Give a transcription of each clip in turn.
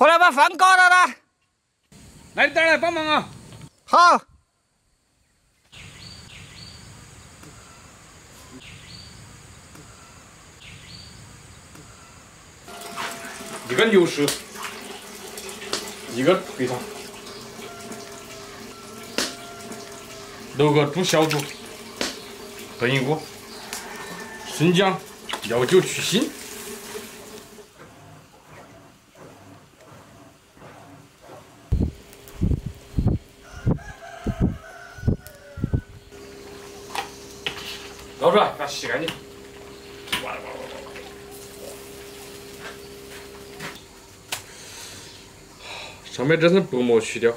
回来把饭搞了啦！来，你带来帮忙啊！好。 一个60，一个给他，6个猪小肚，炖一锅，生姜，药酒去腥。捞出来，把它洗干净。 上面这层薄膜去掉，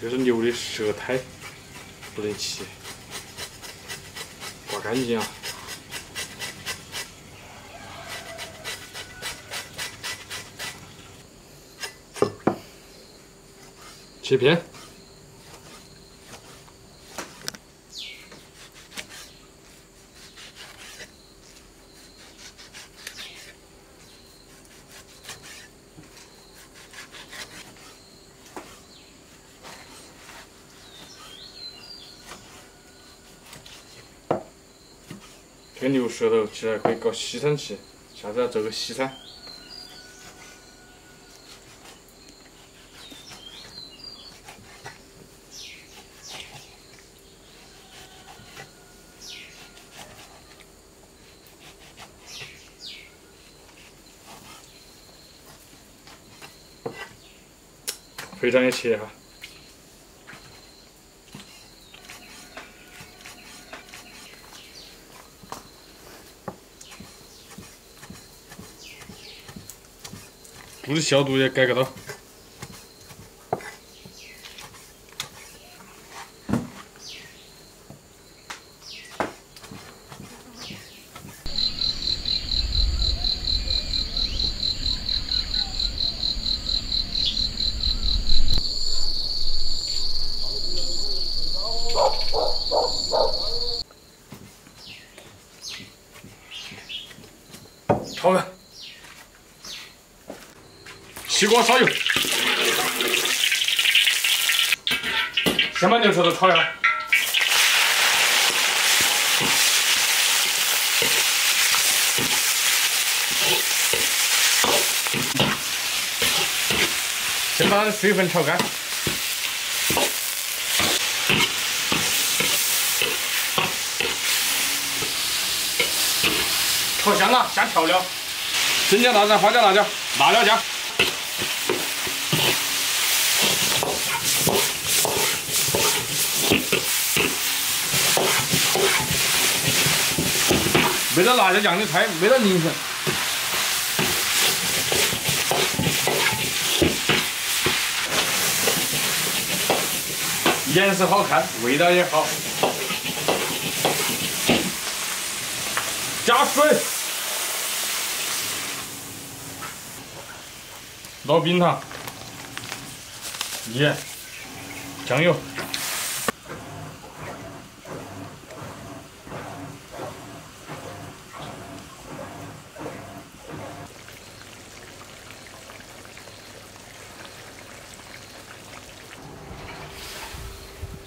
这是牛的舌苔，不能切，刮干净啊。 切片，这牛舌头其实可以搞西餐吃，下次要做个西餐。 肥肠也切哈，猪的小肚也改个刀，炒的，西瓜烧油，先把牛舌头炒一下，先把它的水分炒干。 炒香了，下调料，生姜、大蒜、花椒、辣椒、辣椒酱，没得辣椒酱的菜没得名声。 颜色好看，味道也好。 加水，老冰糖，盐，酱油，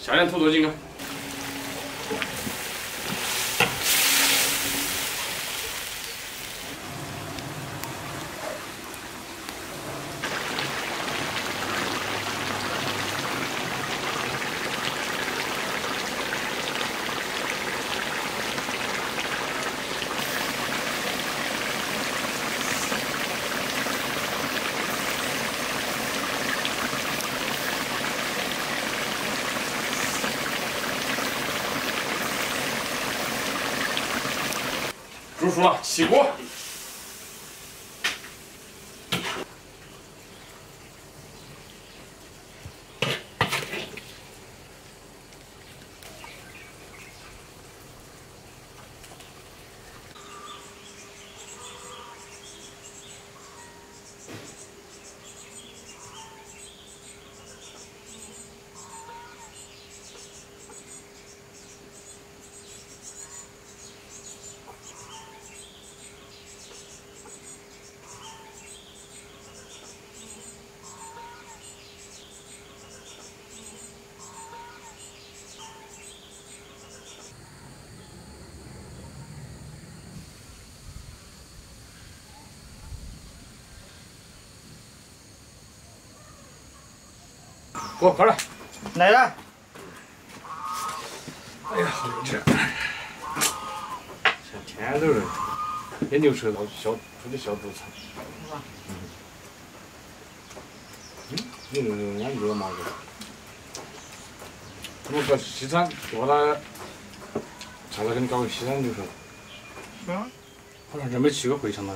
下点土豆进去。 煮熟了，起锅。给我过来，奶奶。哎呀，好吃！像天都是，也牛吃到小出的小肚子。嗯，你那俺做的麻哥，我搁西餐做了，差不多跟搞个西餐就是了。嗯。好像真没吃过回肠了。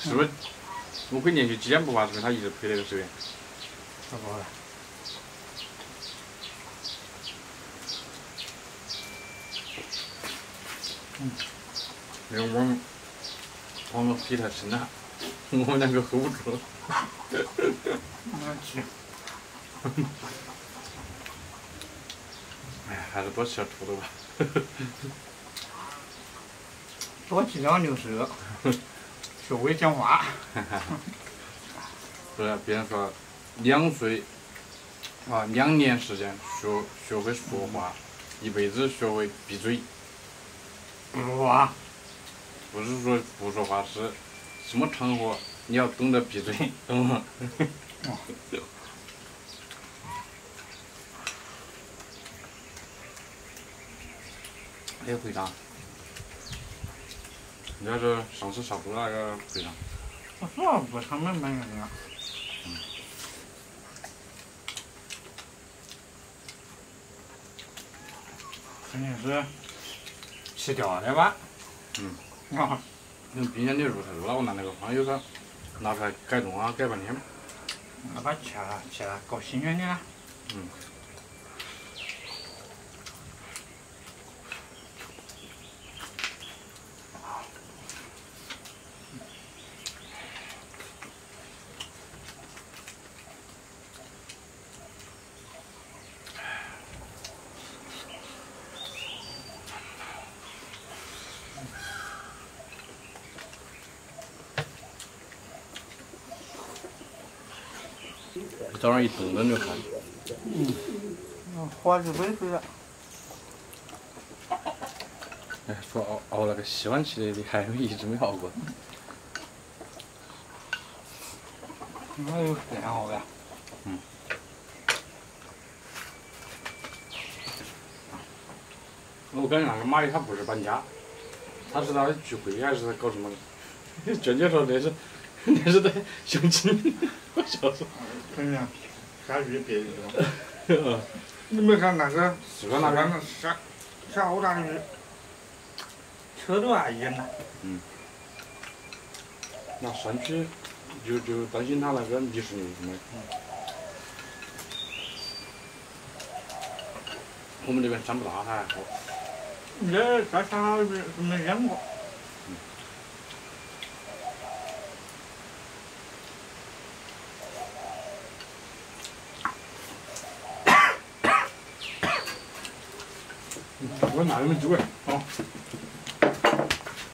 师傅我回年去几年不画师傅，他一直陪那个师傅。他不画了。嗯。那个我们陪他吃呢，我们两个 hold 不住了。我去。哎呀，还是多吃点土豆吧。多吃两牛舌，学会讲话。不是，别人说2岁啊，2年时间学会说话，一辈子学会闭嘴。不说话，不是说不说话，是什么场合你要懂得闭嘴，懂吗？哎，会长。 你看这上次杀猪那个肥肠，我说不成没买那个。嗯。肯定是吃掉的吧？嗯。啊。那冰箱里肉太多了，我拿那个黄油它拿出来改动啊，改半天。那把切了，搞新鲜的了。嗯。 早上一等等就好。嗯，那火就微微了。哎，说熬那个洗碗器的厉害，我一直没熬过。那有点熬呗。嗯。我感觉那个蚂蚁它不是搬家，它是它的聚会还是它搞什么的？娟姐说这是。 那是在相亲，我小时候。真的，啥鱼别的。你没看那个？是吧？那个啥欧章鱼，吃多啊也难。嗯。那山区就担心它那个泥石流什么。我们这边山不大，它还好。你这啥啥没见过？ 我拿你们几位啊？